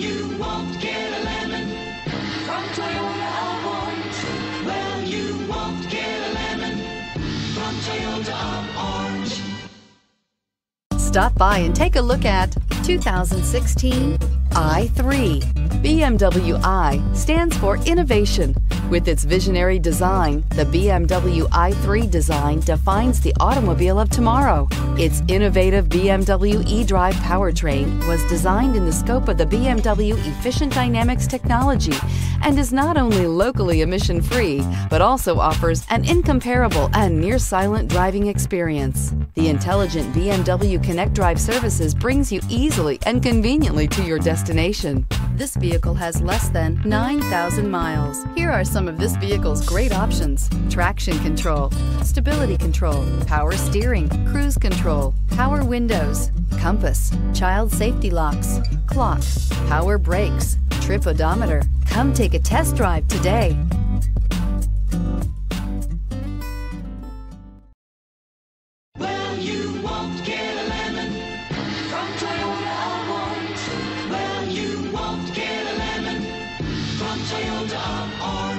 you won't get a lemon from Toyota of Orange. Well, you won't get a lemon from Toyota of Orange. Stop by and take a look at 2016 i3. BMW I stands for innovation. With its visionary design, the BMW i3 design defines the automobile of tomorrow. Its innovative BMW eDrive powertrain was designed in the scope of the BMW Efficient Dynamics technology and is not only locally emission-free, but also offers an incomparable and near-silent driving experience. The intelligent BMW Connect Drive services brings you easily and conveniently to your destination. This vehicle has less than 9,000 miles. Here are some of this vehicle's great options: traction control, stability control, power steering, cruise control, power windows, compass, child safety locks, clock, power brakes, trip odometer. Come take a test drive today. Well, you won't get a lemon from Toyota of Orange. Well, you won't get a lemon from Toyota of Orange.